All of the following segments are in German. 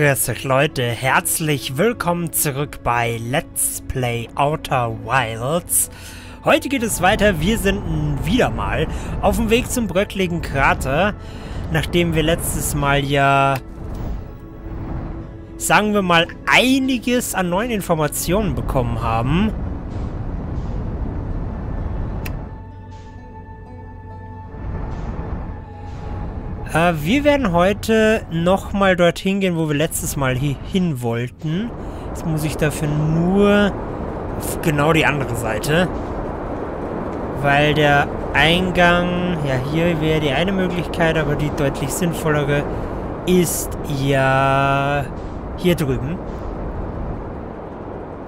Grüß euch Leute, herzlich willkommen zurück bei Let's Play Outer Wilds. Heute geht es weiter, wir sind wieder mal auf dem Weg zum bröckligen Krater, nachdem wir letztes Mal ja, sagen wir mal, einiges an neuen Informationen bekommen haben. Wir werden heute nochmal dorthin gehen, wo wir letztes Mal hin wollten. Jetzt muss ich dafür nur auf genau die andere Seite. Weil der Eingang, ja hier wäre die eine Möglichkeit, aber die deutlich sinnvollere ist ja hier drüben.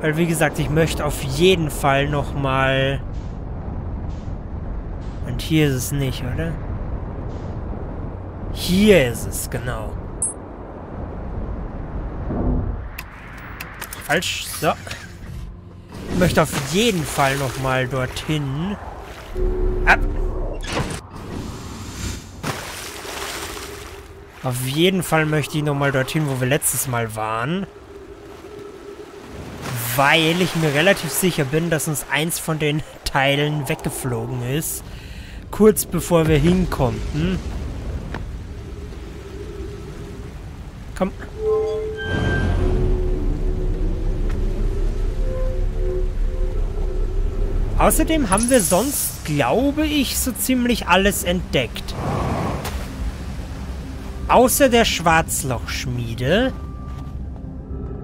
Weil wie gesagt, ich möchte auf jeden Fall nochmal... Und hier ist es nicht, oder? Hier ist es, genau. Falsch, so. Ich möchte auf jeden Fall nochmal dorthin. Ab. Auf jeden Fall möchte ich nochmal dorthin, wo wir letztes Mal waren. Weil ich mir relativ sicher bin, dass uns eins von den Teilen weggeflogen ist. Kurz bevor wir hinkommen. Komm. Außerdem haben wir sonst, glaube ich, so ziemlich alles entdeckt. Außer der Schwarzlochschmiede.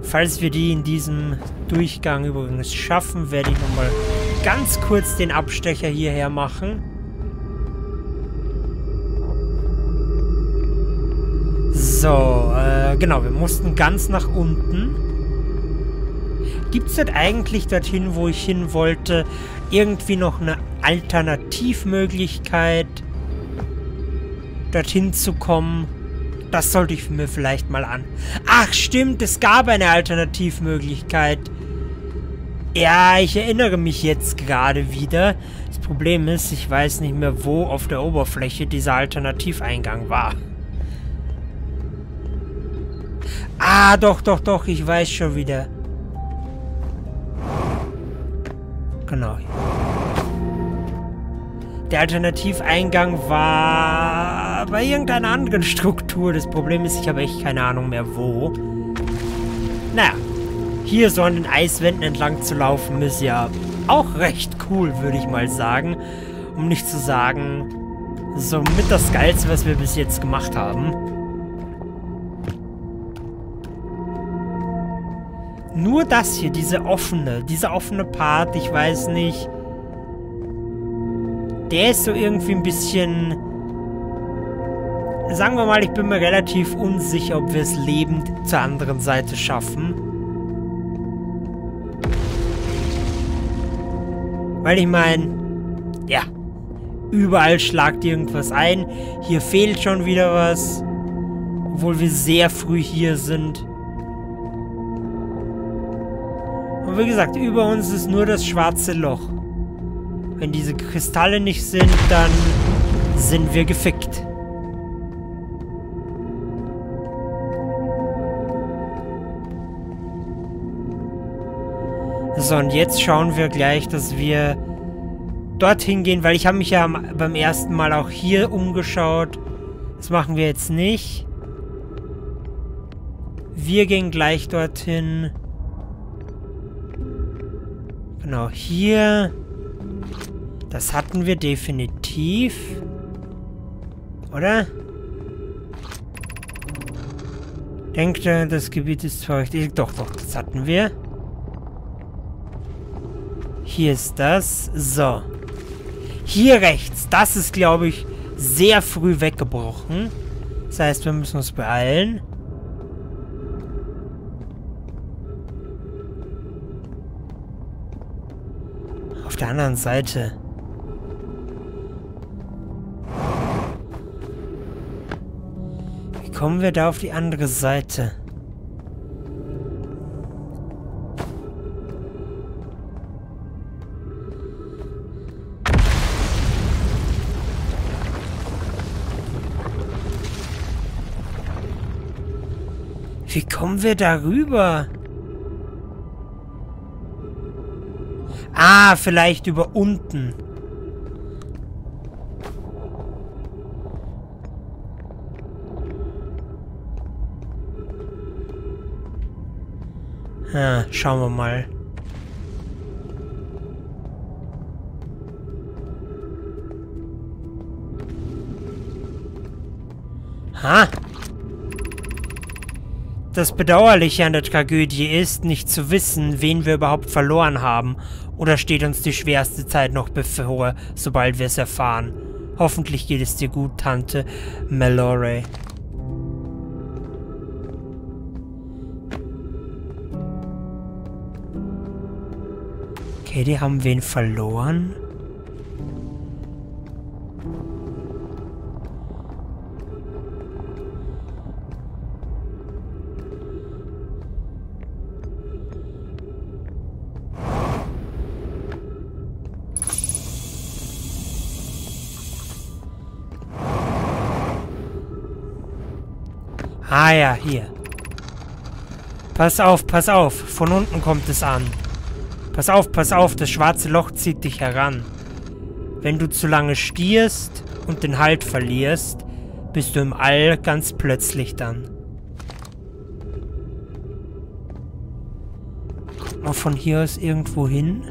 Falls wir die in diesem Durchgang übrigens schaffen, werde ich nochmal ganz kurz den Abstecher hierher machen. So, genau, wir mussten ganz nach unten. Gibt es denn eigentlich dorthin, wo ich hin wollte, irgendwie noch eine Alternativmöglichkeit, dorthin zu kommen? Das sollte ich mir vielleicht mal an... Ach, stimmt, es gab eine Alternativmöglichkeit. Ja, ich erinnere mich jetzt gerade wieder. Das Problem ist, ich weiß nicht mehr, wo auf der Oberfläche dieser Alternativeingang war. Ah, doch, ich weiß schon wieder. Genau. Der Alternativeingang war bei irgendeiner anderen Struktur. Das Problem ist, ich habe echt keine Ahnung mehr wo. Naja, hier so an den Eiswänden entlang zu laufen, ist ja auch recht cool, würde ich mal sagen. Um nicht zu sagen, somit das Geilste, was wir bis jetzt gemacht haben. Nur das hier, dieser offene Part, ich weiß nicht. Der ist so irgendwie ein bisschen... Sagen wir mal, ich bin mir relativ unsicher, ob wir es lebend zur anderen Seite schaffen. Weil ich meine, ja, überall schlagt irgendwas ein. Hier fehlt schon wieder was. Obwohl wir sehr früh hier sind. Und wie gesagt, über uns ist nur das schwarze Loch. Wenn diese Kristalle nicht sind, dann sind wir gefickt. So, und jetzt schauen wir gleich, dass wir dorthin gehen, weil ich habe mich ja beim ersten Mal auch hier umgeschaut. Das machen wir jetzt nicht. Wir gehen gleich dorthin. Genau, hier. Das hatten wir definitiv. Oder? Denkt, das Gebiet ist feucht. Doch, das hatten wir. Hier ist das. So. Hier rechts. Das ist, glaube ich, sehr früh weggebrochen. Das heißt, wir müssen uns beeilen. Auf der anderen Seite. Wie kommen wir da auf die andere Seite? Wie kommen wir da rüber? Ah, vielleicht über unten. Ah, schauen wir mal. Ha! Das Bedauerliche an der Tragödie ist, nicht zu wissen, wen wir überhaupt verloren haben. Oder steht uns die schwerste Zeit noch bevor, sobald wir es erfahren. Hoffentlich geht es dir gut, Tante Mallory. Okay, die haben wen verloren. Ah ja, hier. Pass auf, von unten kommt es an. Pass auf, das schwarze Loch zieht dich heran. Wenn du zu lange stierst und den Halt verlierst, bist du im All ganz plötzlich dann. Guck mal von hier aus irgendwo hin.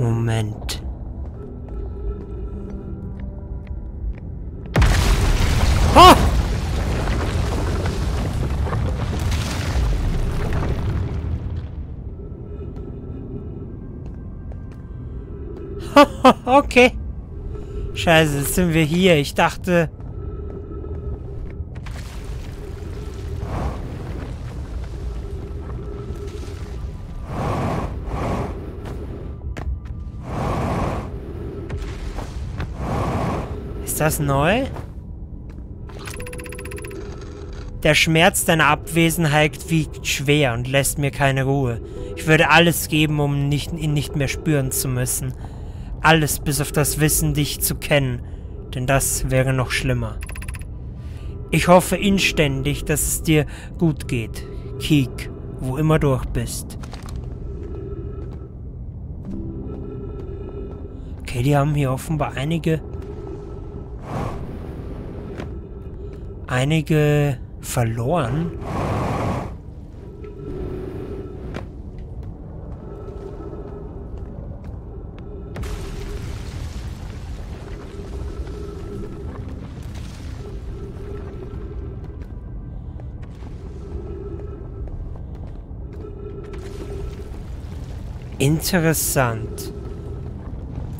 Moment. Oh! Okay. Scheiße, jetzt sind wir hier. Ich dachte... Ist das neu? Der Schmerz deiner Abwesenheit wiegt schwer und lässt mir keine Ruhe. Ich würde alles geben, um ihn nicht mehr spüren zu müssen. Alles bis auf das Wissen, dich zu kennen, denn das wäre noch schlimmer. Ich hoffe inständig, dass es dir gut geht, Keek, wo immer du auch bist. Okay, die haben hier offenbar einige verloren. Interessant.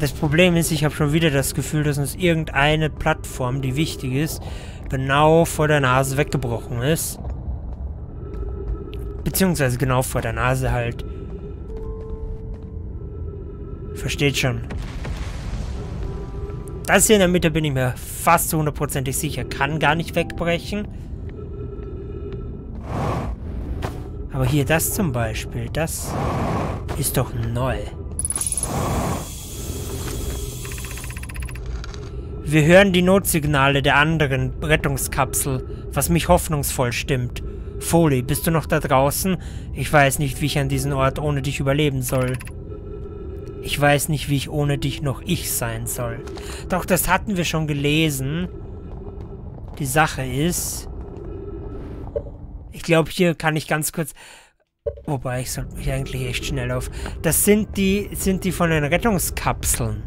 Das Problem ist, ich habe schon wieder das Gefühl, dass uns irgendeine Plattform, die wichtig ist, genau vor der Nase weggebrochen ist. Beziehungsweise genau vor der Nase halt. Versteht schon. Das hier in der Mitte bin ich mir fast zu 100% sicher. Kann gar nicht wegbrechen. Aber hier das zum Beispiel, das ist doch neu. Wir hören die Notsignale der anderen Rettungskapsel, was mich hoffnungsvoll stimmt. Foley, bist du noch da draußen? Ich weiß nicht, wie ich an diesen Ort ohne dich überleben soll. Ich weiß nicht, wie ich ohne dich noch ich sein soll. Doch, das hatten wir schon gelesen. Die Sache ist... Ich glaube, hier kann ich ganz kurz... Wobei, ich sollte mich eigentlich echt schnell auf... Das sind die von den Rettungskapseln.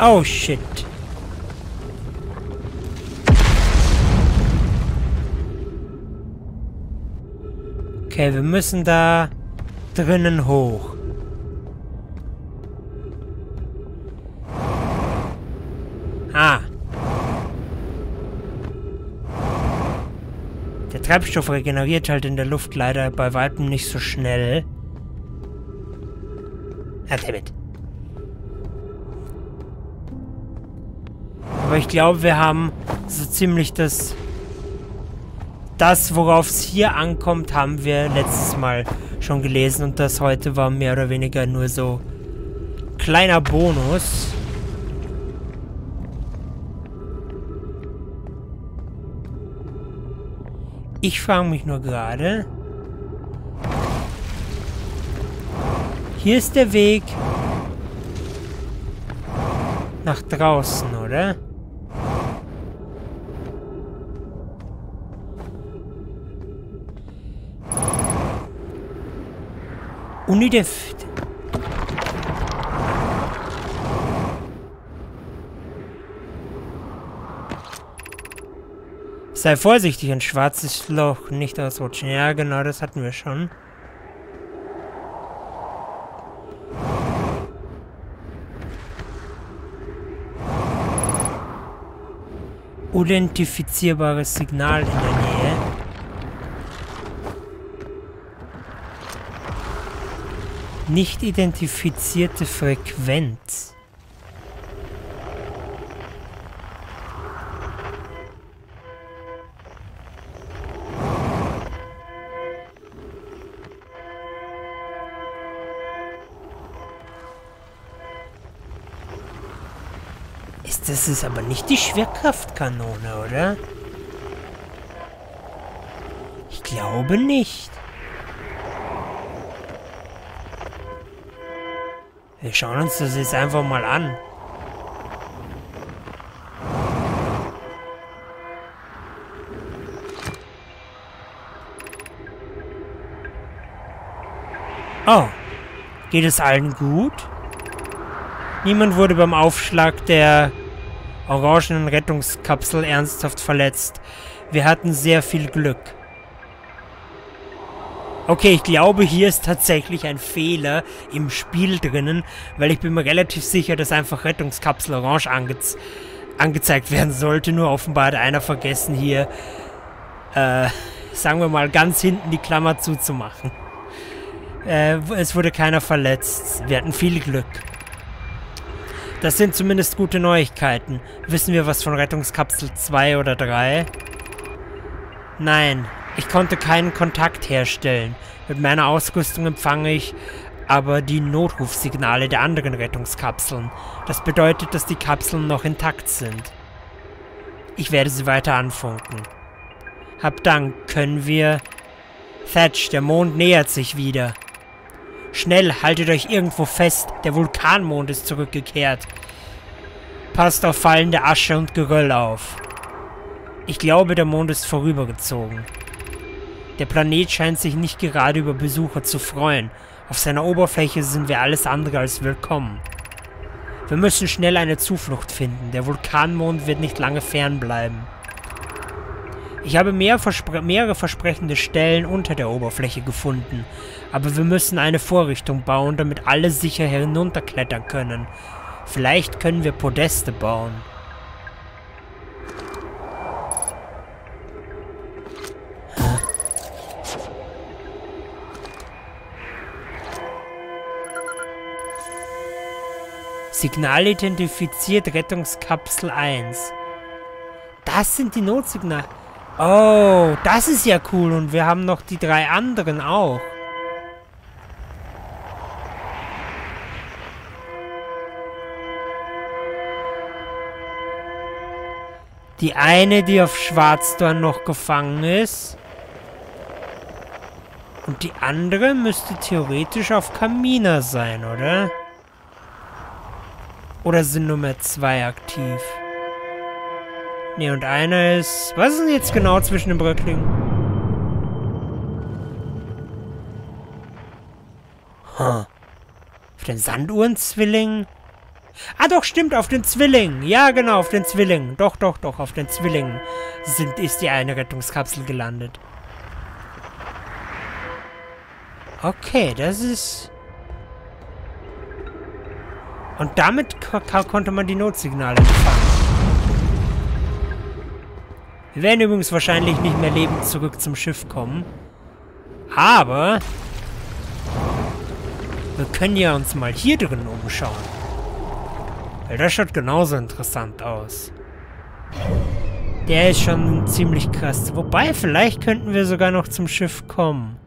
Oh, shit. Okay, wir müssen da drinnen hoch. Ah. Der Treibstoff regeneriert halt in der Luft leider bei weitem nicht so schnell. Ah, damit. Aber ich glaube, wir haben so ziemlich das, worauf es hier ankommt, haben wir letztes Mal schon gelesen. Und das heute war mehr oder weniger nur so kleiner Bonus. Ich frage mich nur gerade. Hier ist der Weg nach draußen, oder? Unidift. Sei vorsichtig, ein schwarzes Loch nicht ausrutschen. Ja, genau, das hatten wir schon. Identifizierbares Signal in der Nähe. Nicht identifizierte Frequenz. Das ist aber nicht die Schwerkraftkanone, oder? Ich glaube nicht. Wir schauen uns das jetzt einfach mal an. Oh. Geht es allen gut? Niemand wurde beim Aufschlag der orangenen Rettungskapsel ernsthaft verletzt. Wir hatten sehr viel Glück. Okay, ich glaube, hier ist tatsächlich ein Fehler im Spiel drinnen, weil ich bin mir relativ sicher, dass einfach Rettungskapsel orange angezeigt werden sollte. Nur offenbar hat einer vergessen, hier, sagen wir mal, ganz hinten die Klammer zuzumachen. Es wurde keiner verletzt. Wir hatten viel Glück. Das sind zumindest gute Neuigkeiten. Wissen wir was von Rettungskapsel 2 oder 3? Nein, ich konnte keinen Kontakt herstellen. Mit meiner Ausrüstung empfange ich aber die Notrufsignale der anderen Rettungskapseln. Das bedeutet, dass die Kapseln noch intakt sind. Ich werde sie weiter anfunken. Hab Dank, können wir... Thatch, der Mond nähert sich wieder. Schnell, haltet euch irgendwo fest. Der Vulkanmond ist zurückgekehrt. Passt auf fallende Asche und Geröll auf. Ich glaube, der Mond ist vorübergezogen. Der Planet scheint sich nicht gerade über Besucher zu freuen. Auf seiner Oberfläche sind wir alles andere als willkommen. Wir müssen schnell eine Zuflucht finden. Der Vulkanmond wird nicht lange fernbleiben. Ich habe mehrere versprechende Stellen unter der Oberfläche gefunden, aber wir müssen eine Vorrichtung bauen, damit alle sicher hinunterklettern können. Vielleicht können wir Podeste bauen. Signal identifiziert Rettungskapsel 1. Das sind die Notsignale. Oh, das ist ja cool. Und wir haben noch die drei anderen auch. Die eine, die auf Schwarzdorn noch gefangen ist. Und die andere müsste theoretisch auf Kamina sein, oder? Oder sind Nummer 2 aktiv? Ne, und einer ist... Was ist denn jetzt genau zwischen den Bröcklingen? Huh. Auf den Sanduhrenzwilling? Ah doch, stimmt, auf den Zwilling. Ja, genau, auf den Zwilling. Doch, auf den Zwilling ist die eine Rettungskapsel gelandet. Okay, das ist... Und damit konnte man die Notsignale empfangen. Wir werden übrigens wahrscheinlich nicht mehr lebend zurück zum Schiff kommen. Aber... Wir können ja uns mal hier drin umschauen. Weil das schaut genauso interessant aus. Der ist schon ziemlich krass. Wobei, vielleicht könnten wir sogar noch zum Schiff kommen.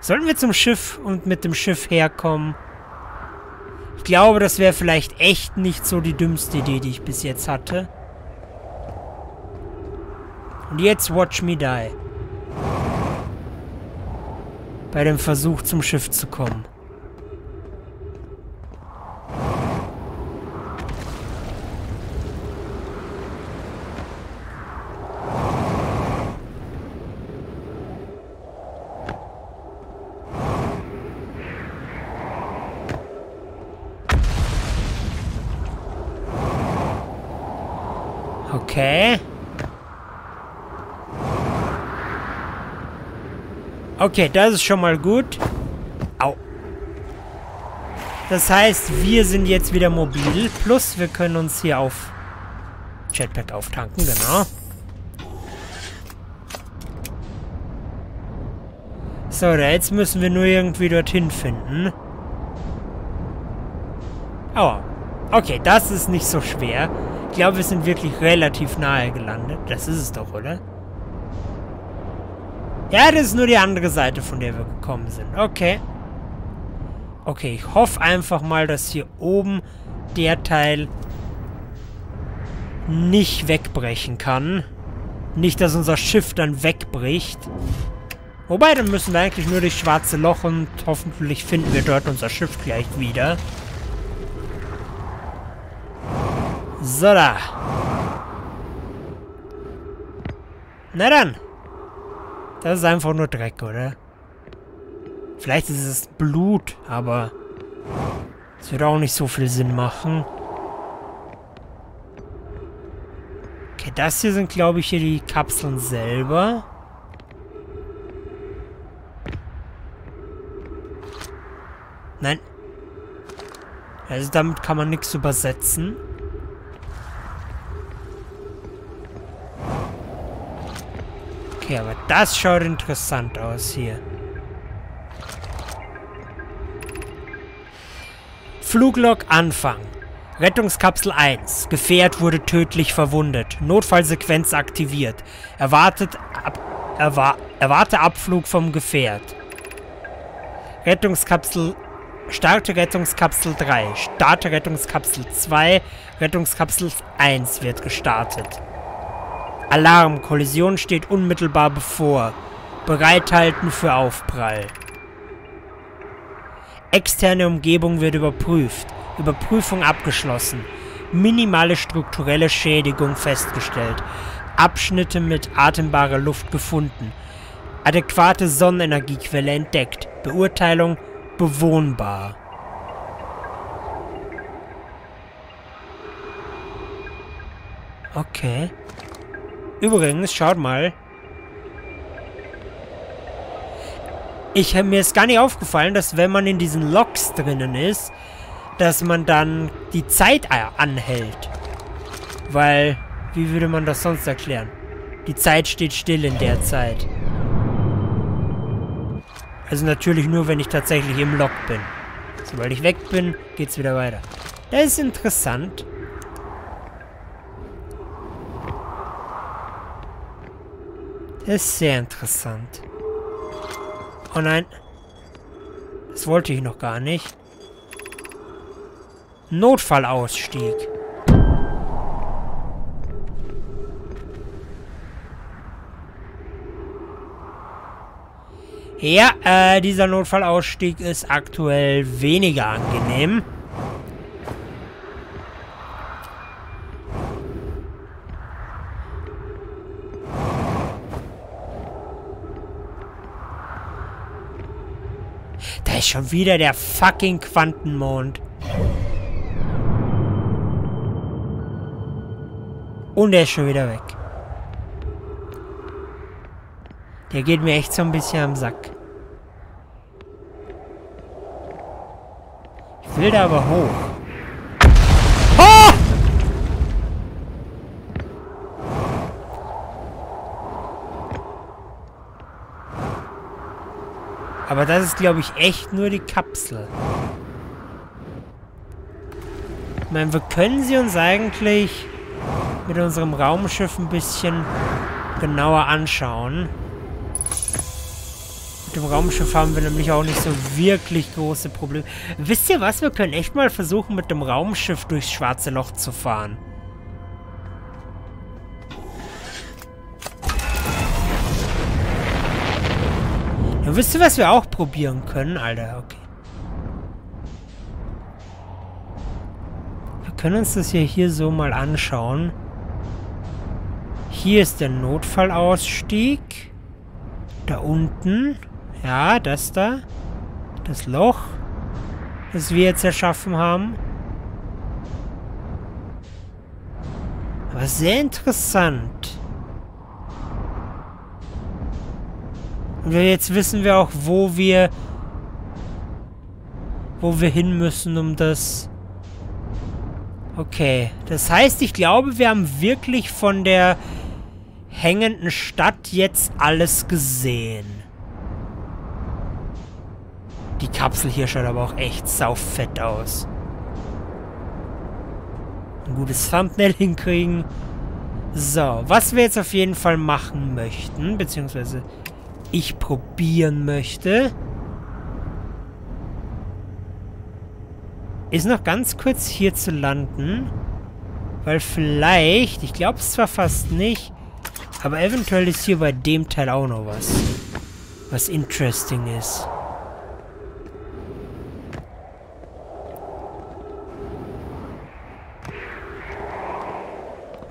Sollten wir zum Schiff und mit dem Schiff herkommen? Ich glaube, das wäre vielleicht echt nicht so die dümmste Idee, die ich bis jetzt hatte. Und jetzt watch me die. Bei dem Versuch, zum Schiff zu kommen. Okay. Okay, das ist schon mal gut. Au. Das heißt, wir sind jetzt wieder mobil. Plus, wir können uns hier auf Jetpack auftanken, genau. So, jetzt müssen wir nur irgendwie dorthin finden. Aua. Okay, das ist nicht so schwer. Ich glaube, wir sind wirklich relativ nahe gelandet. Das ist es doch, oder? Ja, das ist nur die andere Seite, von der wir gekommen sind. Okay. Okay, ich hoffe einfach mal, dass hier oben der Teil nicht wegbrechen kann. Nicht, dass unser Schiff dann wegbricht. Wobei, dann müssen wir eigentlich nur durchs schwarze Loch und hoffentlich finden wir dort unser Schiff gleich wieder. So, da. Na dann. Das ist einfach nur Dreck, oder? Vielleicht ist es Blut, aber es wird auch nicht so viel Sinn machen. Okay, das hier sind, glaube ich, hier die Kapseln selber. Nein. Also damit kann man nichts übersetzen. Okay, aber das schaut interessant aus hier. Fluglog Anfang. Rettungskapsel 1. Gefährt wurde tödlich verwundet. Notfallsequenz aktiviert. Erwarte Abflug vom Gefährt. Rettungskapsel... Starte Rettungskapsel 3. Starte Rettungskapsel 2. Rettungskapsel 1 wird gestartet. Alarm, Kollision steht unmittelbar bevor. Bereithalten für Aufprall. Externe Umgebung wird überprüft. Überprüfung abgeschlossen. Minimale strukturelle Schädigung festgestellt. Abschnitte mit atembarer Luft gefunden. Adäquate Sonnenenergiequelle entdeckt. Beurteilung bewohnbar. Okay. Übrigens, schaut mal. Mir ist gar nicht aufgefallen, dass wenn man in diesen Loks drinnen ist, dass man dann die Zeit anhält. Weil, wie würde man das sonst erklären? Die Zeit steht still in der Zeit. Also natürlich nur, wenn ich tatsächlich im Lok bin. Sobald ich weg bin, geht's wieder weiter. Das ist interessant. Das ist sehr interessant. Oh nein. Das wollte ich noch gar nicht. Notfallausstieg. Ja, dieser Notfallausstieg ist aktuell weniger angenehm. Schon wieder der fucking Quantummond. Und er ist schon wieder weg. Der geht mir echt so ein bisschen am Sack. Ich will da aber hoch. Aber das ist, glaube ich, echt nur die Kapsel. Ich meine, wir können sie uns eigentlich mit unserem Raumschiff ein bisschen genauer anschauen. Mit dem Raumschiff haben wir nämlich auch nicht so wirklich große Probleme. Wisst ihr was? Wir können echt mal versuchen, mit dem Raumschiff durchs Schwarze Loch zu fahren. Ja, wisst ihr, was wir auch probieren können? Alter, okay. Wir können uns das ja hier so mal anschauen. Hier ist der Notfallausstieg. Da unten. Ja, das da. Das Loch, das wir jetzt erschaffen haben. Aber sehr interessant. Und jetzt wissen wir auch, wo wir hin müssen, um das... Okay. Das heißt, ich glaube, wir haben wirklich von der hängenden Stadt jetzt alles gesehen. Die Kapsel hier schaut aber auch echt saufett aus. Ein gutes Thumbnail hinkriegen. So, was wir jetzt auf jeden Fall machen möchten, beziehungsweise... ich probieren möchte, ist noch ganz kurz hier zu landen, weil vielleicht, ich glaube es zwar fast nicht, aber eventuell ist hier bei dem Teil auch noch was, was interesting ist.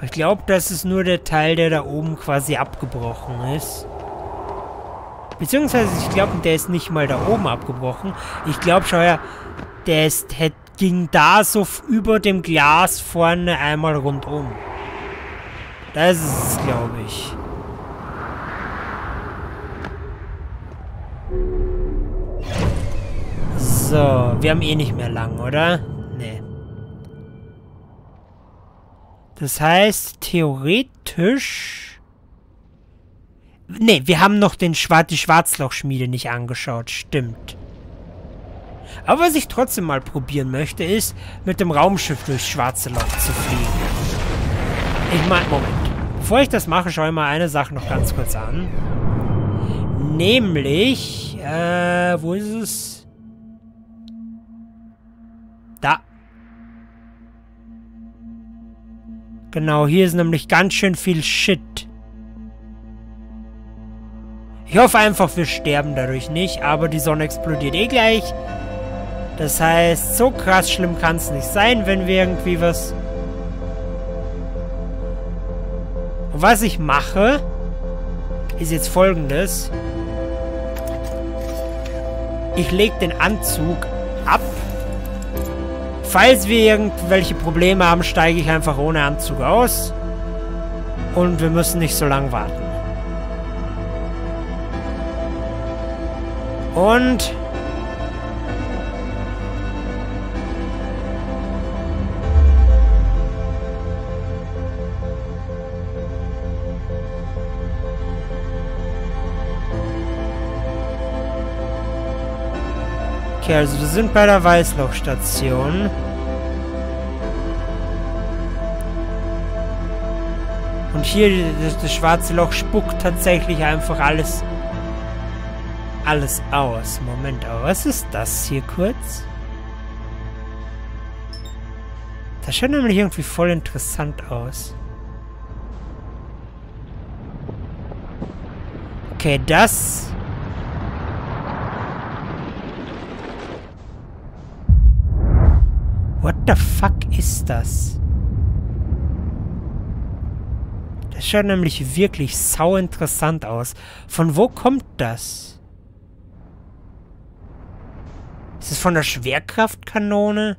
Ich glaube, das ist nur der Teil, der da oben quasi abgebrochen ist. Beziehungsweise, ich glaube, der ist nicht mal da oben abgebrochen. Ich glaube, schau her, der ging da so über dem Glas vorne einmal rundum. Das ist es, glaube ich. So, wir haben eh nicht mehr lang, oder? Nee. Das heißt, theoretisch... Ne, wir haben noch die Schwarzlochschmiede nicht angeschaut, stimmt. Aber was ich trotzdem mal probieren möchte, ist, mit dem Raumschiff durchs Schwarze Loch zu fliegen. Ich meine, Moment. Bevor ich das mache, schaue ich mal eine Sache noch ganz kurz an. Nämlich, wo ist es? Da. Genau, hier ist nämlich ganz schön viel Shit. Ich hoffe einfach, wir sterben dadurch nicht, aber die Sonne explodiert eh gleich. Das heißt, so krass schlimm kann es nicht sein, wenn wir irgendwie was... Und was ich mache, ist jetzt folgendes. Ich lege den Anzug ab. Falls wir irgendwelche Probleme haben, steige ich einfach ohne Anzug aus. Und wir müssen nicht so lange warten. Und okay, also wir sind bei der Weißlochstation. Und hier, das schwarze Loch spuckt tatsächlich einfach alles aus. Moment, aber was ist das hier kurz? Das schaut nämlich irgendwie voll interessant aus. Okay, das... What the fuck ist das? Das schaut nämlich wirklich sau interessant aus. Von wo kommt das? Ist es von der Schwerkraftkanone?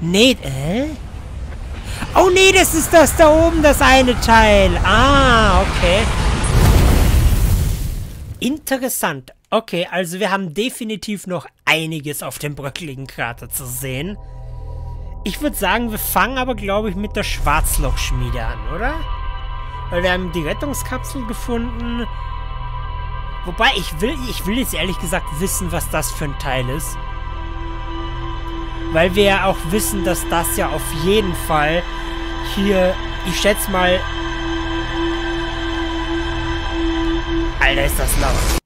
Nee, oh nee, das ist das da oben, das eine Teil. Ah, okay. Interessant. Okay, also wir haben definitiv noch einiges auf dem bröckeligen Krater zu sehen. Ich würde sagen, wir fangen aber, glaube ich, mit der Schwarzlochschmiede an, oder? Weil wir haben die Rettungskapsel gefunden. Wobei, ich will jetzt ehrlich gesagt wissen, was das für ein Teil ist. Weil wir ja auch wissen, dass das ja auf jeden Fall hier, ich schätze mal... Alter, ist das laut.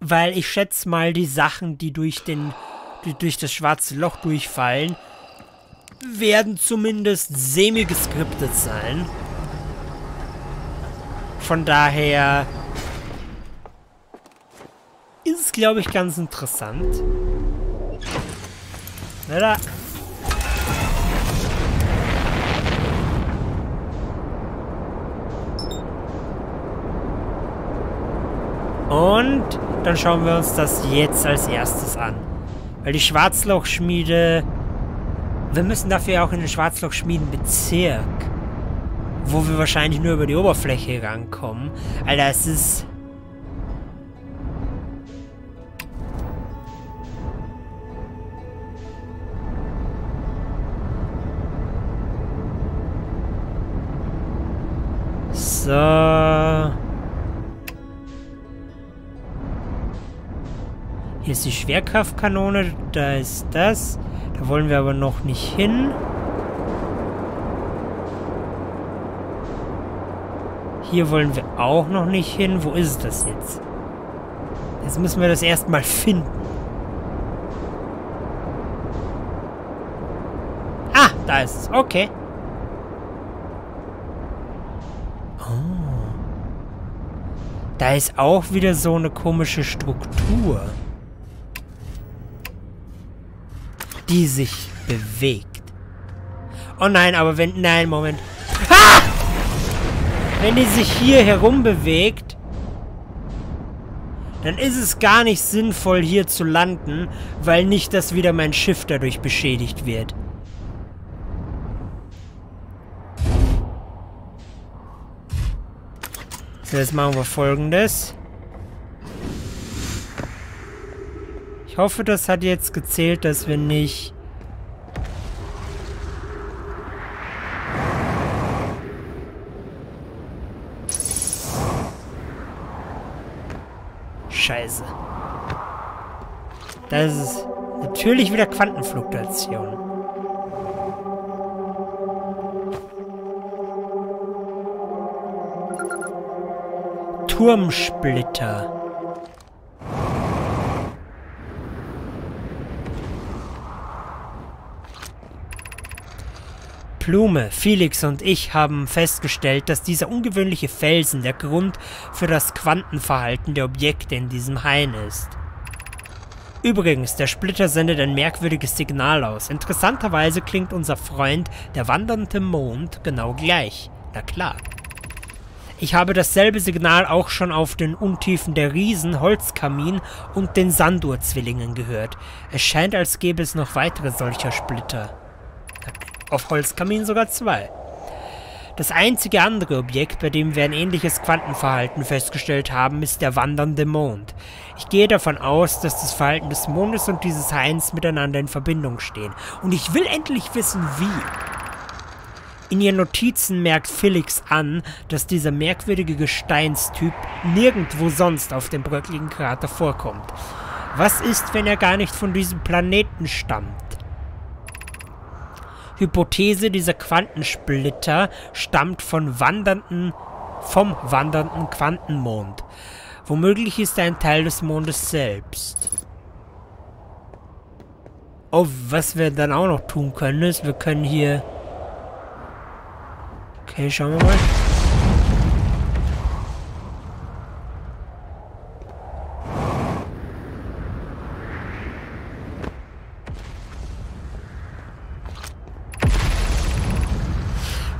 Weil ich schätze mal, die Sachen, die durch das schwarze Loch durchfallen, werden zumindest semi-geskriptet sein. Von daher ist es, glaube ich, ganz interessant. Na da. Und dann schauen wir uns das jetzt als erstes an. Weil die Schwarzlochschmiede... Wir müssen dafür auch in den Schwarzlochschmiedenbezirk, wo wir wahrscheinlich nur über die Oberfläche rankommen. Alter, es ist... So... Hier ist die Schwerkraftkanone, da ist das. Da wollen wir aber noch nicht hin. Hier wollen wir auch noch nicht hin. Wo ist das jetzt? Jetzt müssen wir das erstmal finden. Ah, da ist es. Okay. Oh. Da ist auch wieder so eine komische Struktur, die sich bewegt. Oh nein, aber wenn... Nein, Moment. Ah! Wenn die sich hier herum bewegt, dann ist es gar nicht sinnvoll, hier zu landen, weil nicht, dass wieder mein Schiff dadurch beschädigt wird. So, jetzt machen wir Folgendes. Ich hoffe, das hat jetzt gezählt, dass wir nicht... Scheiße. Das ist natürlich wieder Quantenfluktuation. Turmsplitter. Blume, Felix und ich haben festgestellt, dass dieser ungewöhnliche Felsen der Grund für das Quantenverhalten der Objekte in diesem Hain ist. Übrigens, der Splitter sendet ein merkwürdiges Signal aus. Interessanterweise klingt unser Freund, der wandernde Mond, genau gleich. Na klar. Ich habe dasselbe Signal auch schon auf den Untiefen der Riesen, Holzkamin und den Sanduhr-Zwillingen gehört. Es scheint, als gäbe es noch weitere solcher Splitter. Auf Holzkamin sogar 2. Das einzige andere Objekt, bei dem wir ein ähnliches Quantenverhalten festgestellt haben, ist der wandernde Mond. Ich gehe davon aus, dass das Verhalten des Mondes und dieses Hains miteinander in Verbindung stehen. Und ich will endlich wissen, wie. In ihren Notizen merkt Felix an, dass dieser merkwürdige Gesteinstyp nirgendwo sonst auf dem bröckeligen Krater vorkommt. Was ist, wenn er gar nicht von diesem Planeten stammt? Hypothese, dieser Quantensplitter stammt vom wandernden Quantenmond. Womöglich ist er ein Teil des Mondes selbst. Oh, was wir dann auch noch tun können, ist, wir können hier... Okay, schauen wir mal.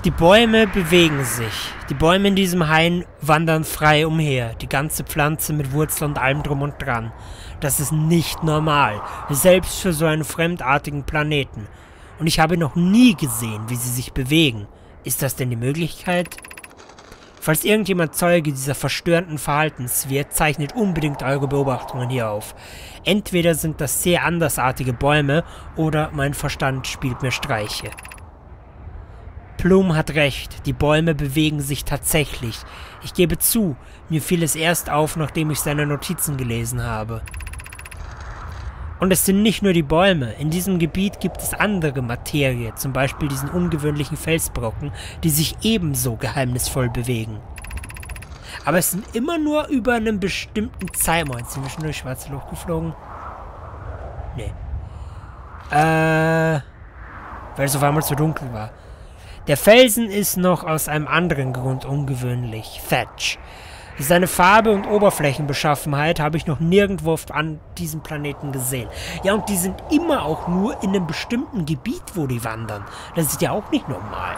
Die Bäume bewegen sich. Die Bäume in diesem Hain wandern frei umher. Die ganze Pflanze mit Wurzel und allem drum und dran. Das ist nicht normal. Selbst für so einen fremdartigen Planeten. Und ich habe noch nie gesehen, wie sie sich bewegen. Ist das denn die Möglichkeit? Falls irgendjemand Zeuge dieser verstörenden Verhaltens wird, zeichnet unbedingt eure Beobachtungen hier auf. Entweder sind das sehr andersartige Bäume oder mein Verstand spielt mir Streiche. Plum hat recht, die Bäume bewegen sich tatsächlich. Ich gebe zu, mir fiel es erst auf, nachdem ich seine Notizen gelesen habe. Und es sind nicht nur die Bäume. In diesem Gebiet gibt es andere Materie, zum Beispiel diesen ungewöhnlichen Felsbrocken, die sich ebenso geheimnisvoll bewegen. Aber es sind immer nur über einen bestimmten Zeitraum. Jetzt sind wir schon durch schwarze Loch geflogen. Nee. Weil es auf einmal zu dunkel war. Der Felsen ist noch aus einem anderen Grund ungewöhnlich. Thatch. Seine Farbe und Oberflächenbeschaffenheit habe ich noch nirgendwo an diesem Planeten gesehen. Ja, und die sind immer auch nur in einem bestimmten Gebiet, wo die wandern. Das ist ja auch nicht normal.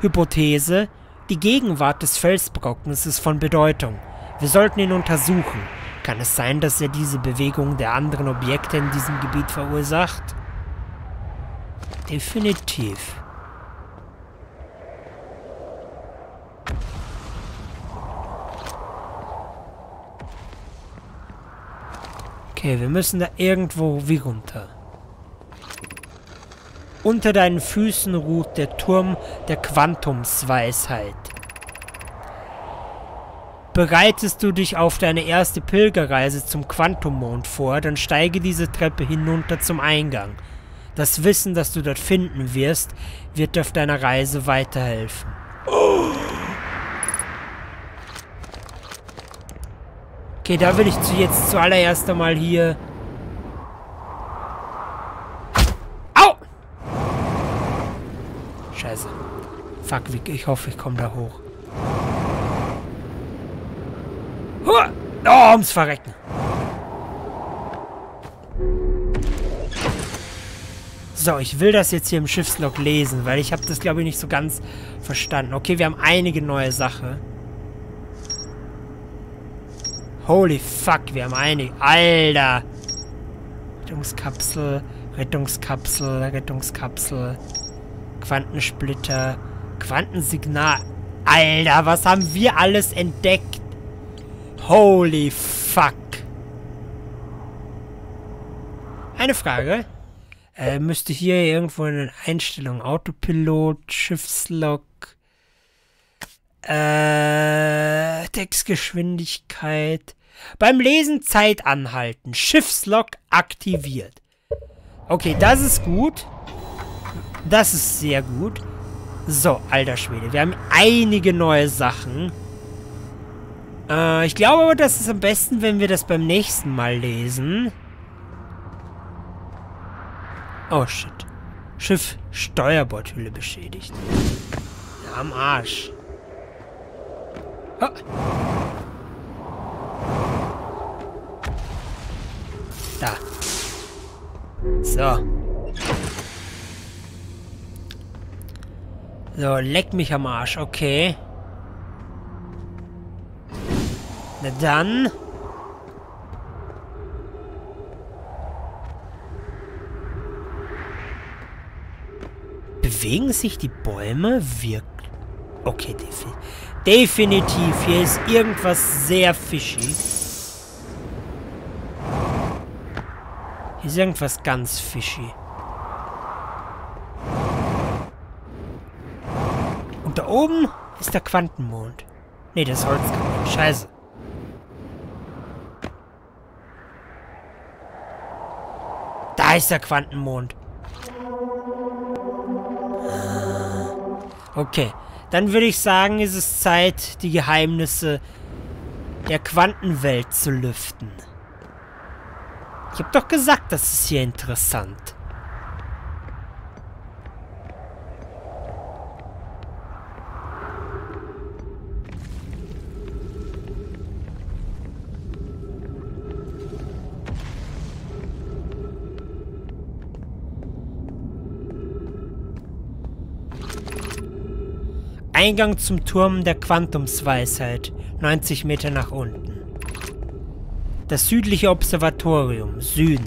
Hypothese: Die Gegenwart des Felsbrockens ist von Bedeutung. Wir sollten ihn untersuchen. Kann es sein, dass er diese Bewegung der anderen Objekte in diesem Gebiet verursacht? Definitiv. Okay, wir müssen da irgendwo wie runter. Unter deinen Füßen ruht der Turm der Quantumsweisheit. Bereitest du dich auf deine erste Pilgerreise zum Quantummond vor, dann steige diese Treppe hinunter zum Eingang. Das Wissen, das du dort finden wirst, wird dir auf deiner Reise weiterhelfen. Oh. Okay, da will ich jetzt zuallererst einmal hier... Au! Scheiße. Fuck, ich hoffe, ich komme da hoch. Hua! Oh, ums Verrecken. So, ich will das jetzt hier im Schiffslog lesen, weil ich habe das, glaube ich, nicht so ganz verstanden. Okay, wir haben einige neue Sachen. Holy fuck, wir haben einige. Alter! Rettungskapsel, Rettungskapsel, Rettungskapsel. Quantensplitter, Quantensignal. Alter, was haben wir alles entdeckt? Holy fuck! Eine Frage. Müsste hier irgendwo in den Einstellungen Autopilot, Schiffslog, Textgeschwindigkeit. Beim Lesen Zeit anhalten. Schiffslog aktiviert. Okay, das ist gut. Das ist sehr gut. So, alter Schwede. Wir haben einige neue Sachen. Ich glaube aber, das ist am besten, wenn wir das beim nächsten Mal lesen. Oh, shit. Schiff Steuerbordhülle beschädigt. Am Arsch. Oh. Da. So. So, leck mich am Arsch, okay. Na dann. Bewegen sich die Bäume wirklich? Okay, definitiv. Hier ist irgendwas sehr fishy. Hier ist irgendwas ganz fishy. Und da oben ist der Quantenmond. Ne, das ist Holzkommand. Scheiße. Da ist der Quantenmond. Okay. Dann würde ich sagen, ist es Zeit, die Geheimnisse der Quantenwelt zu lüften. Ich habe doch gesagt, das ist hier interessant. Eingang zum Turm der Quantumsweisheit, 90 Meter nach unten. Das südliche Observatorium, Süden.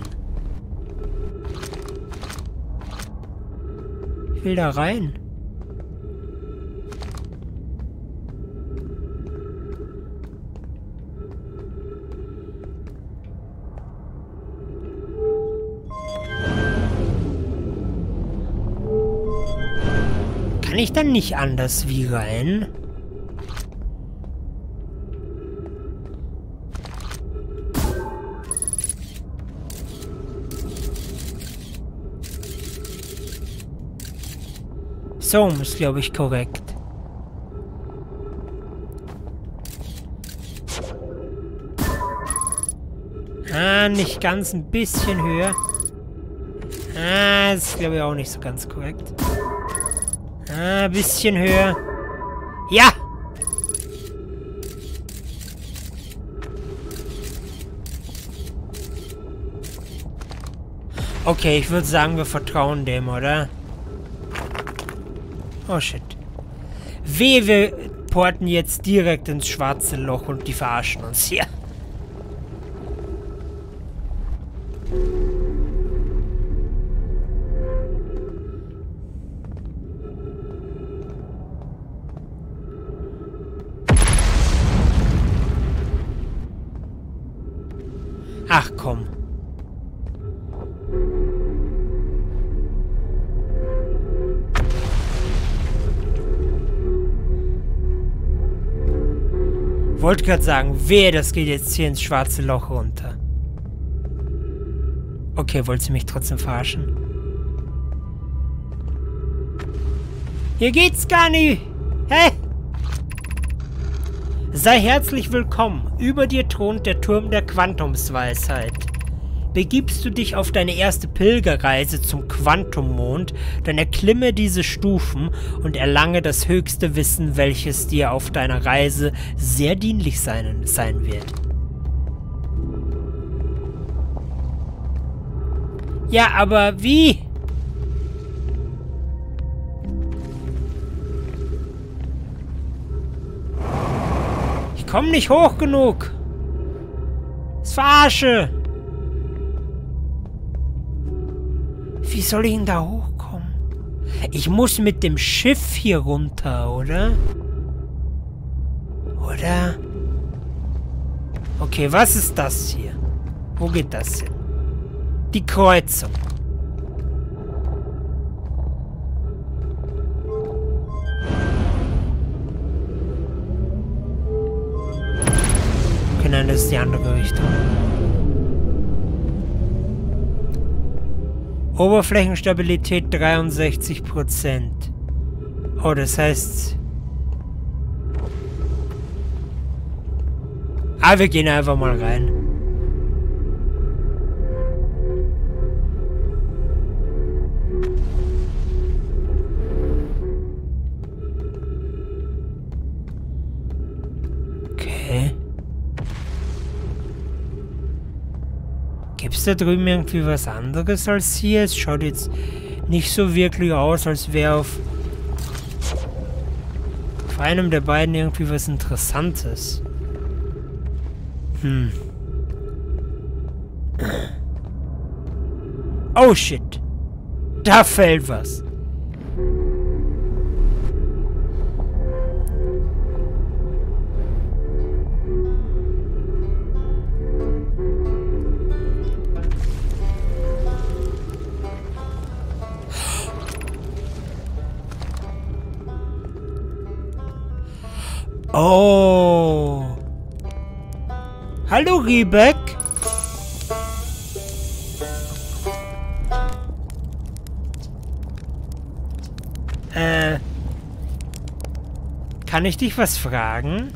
Ich will da rein. Kann ich dann nicht anders wie rein? So ist, glaube ich, korrekt. Ah, nicht ganz, ein bisschen höher. Ah, das ist, glaube ich, auch nicht so ganz korrekt. Ah, ein bisschen höher. Ja! Okay, ich würde sagen, wir vertrauen dem, oder? Oh shit. Wehe, wir porten jetzt direkt ins schwarze Loch und die verarschen uns hier. Ach komm. Wollte gerade sagen, wehe, das geht jetzt hier ins schwarze Loch runter. Okay, wollte sie mich trotzdem verarschen? Hier geht's gar nicht! Hä? Sei herzlich willkommen. Über dir thront der Turm der Quantumsweisheit. Begibst du dich auf deine erste Pilgerreise zum Quantummond, dann erklimme diese Stufen und erlange das höchste Wissen, welches dir auf deiner Reise sehr dienlich sein wird. Ja, aber wie? Ich komme nicht hoch genug. Das verarsche. Wie soll ich denn da hochkommen? Ich muss mit dem Schiff hier runter, oder? Oder? Okay, was ist das hier? Wo geht das hin? Die Kreuzung. Okay, nein, das ist die andere Richtung. Oberflächenstabilität 63%. Oh, das heißt... Ah, wir gehen einfach mal rein. Okay. Gibt's da drüben irgendwie was anderes als hier? Es schaut jetzt nicht so wirklich aus, als wäre auf einem der beiden irgendwie was Interessantes. Hm. Oh shit. Da fällt was. Oh. Hallo, Riebeck. Kann ich dich was fragen?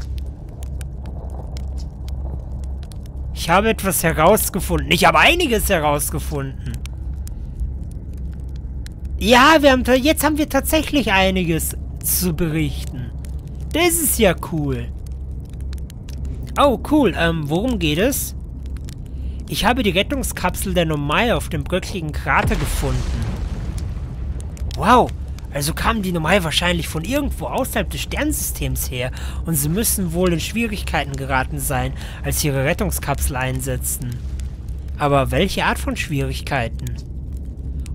Ich habe etwas herausgefunden. Ich habe einiges herausgefunden. Ja, jetzt haben wir tatsächlich einiges zu berichten. Das ist ja cool. Oh, cool. Worum geht es? Ich habe die Rettungskapsel der Nomai auf dem bröckligen Krater gefunden. Wow. Also kamen die Nomai wahrscheinlich von irgendwo außerhalb des Sternsystems her und sie müssen wohl in Schwierigkeiten geraten sein, als sie ihre Rettungskapsel einsetzten. Aber welche Art von Schwierigkeiten?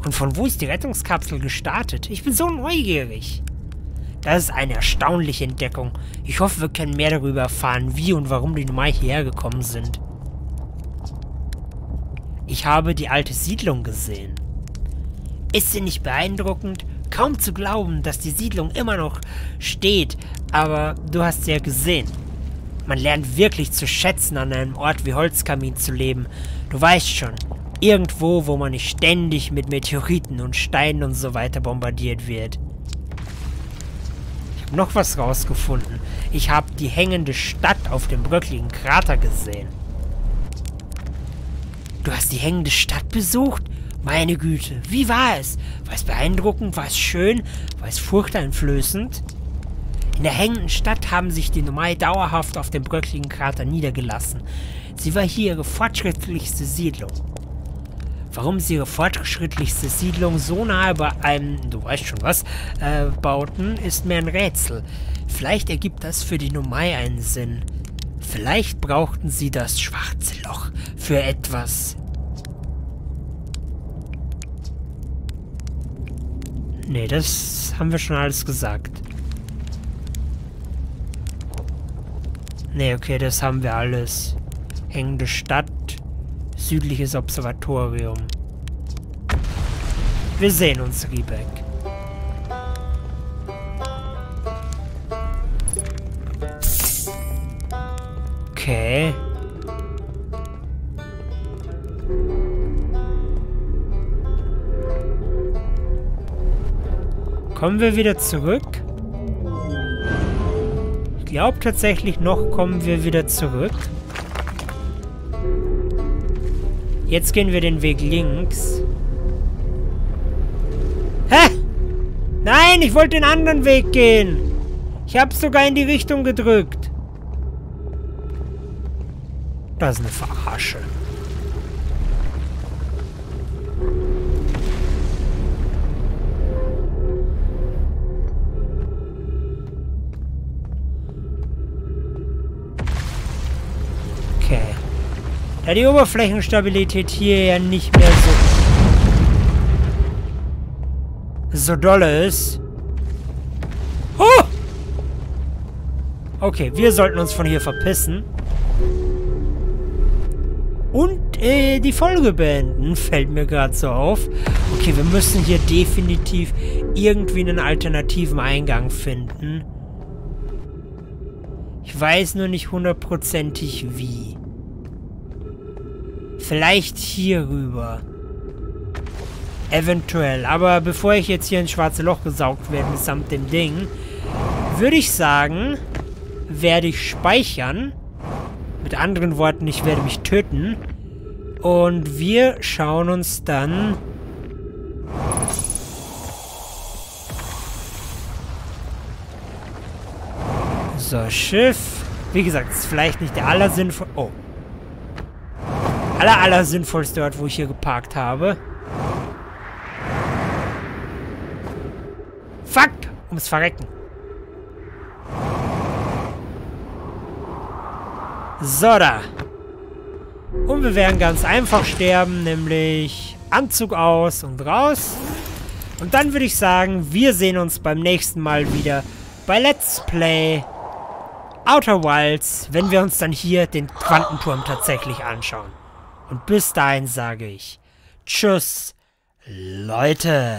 Und von wo ist die Rettungskapsel gestartet? Ich bin so neugierig. Das ist eine erstaunliche Entdeckung. Ich hoffe, wir können mehr darüber erfahren, wie und warum die Nomai hierher gekommen sind. Ich habe die alte Siedlung gesehen. Ist sie nicht beeindruckend? Kaum zu glauben, dass die Siedlung immer noch steht, aber du hast sie ja gesehen. Man lernt wirklich zu schätzen, an einem Ort wie Holzkamin zu leben. Du weißt schon, irgendwo, wo man nicht ständig mit Meteoriten und Steinen und so weiter bombardiert wird. Ich habe noch was rausgefunden. Ich habe die hängende Stadt auf dem bröckligen Krater gesehen. Du hast die hängende Stadt besucht? Meine Güte, wie war es? War es beeindruckend? War es schön? War es furchteinflößend? In der hängenden Stadt haben sich die Nomai dauerhaft auf dem bröckligen Krater niedergelassen. Sie war hier ihre fortschrittlichste Siedlung. Warum sie ihre fortschrittlichste Siedlung so nahe bei einem, du weißt schon was, bauten, ist mir ein Rätsel. Vielleicht ergibt das für die Nomai einen Sinn. Vielleicht brauchten sie das schwarze Loch für etwas. Nee, das haben wir schon alles gesagt. Nee, okay, das haben wir alles. Hängende Stadt, südliches Observatorium. Wir sehen uns, Riebeck. Okay. Kommen wir wieder zurück? Ich glaube tatsächlich noch, kommen wir wieder zurück. Jetzt gehen wir den Weg links. Hä? Nein, ich wollte den anderen Weg gehen. Ich habe sogar in die Richtung gedrückt. Das ist eine Verarsche. Da die Oberflächenstabilität hier ja nicht mehr so dolle ist. Oh! Okay, wir sollten uns von hier verpissen. Und die Folge beenden, fällt mir gerade so auf. Okay, wir müssen hier definitiv irgendwie einen alternativen Eingang finden. Ich weiß nur nicht hundertprozentig wie. Vielleicht hier rüber. Eventuell. Aber bevor ich jetzt hier ins schwarze Loch gesaugt werde, mitsamt dem Ding, würde ich sagen, werde ich speichern. Mit anderen Worten, ich werde mich töten. Und wir schauen uns dann so, Schiff. Wie gesagt, ist vielleicht nicht der allersinnvollste. Oh. Aller sinnvollste Ort, wo ich hier geparkt habe. Fuck! Ums Verrecken. So, da. Und wir werden ganz einfach sterben, nämlich Anzug aus und raus. Und dann würde ich sagen, wir sehen uns beim nächsten Mal wieder bei Let's Play Outer Wilds, wenn wir uns dann hier den Quantenturm tatsächlich anschauen. Und bis dahin sage ich, tschüss, Leute.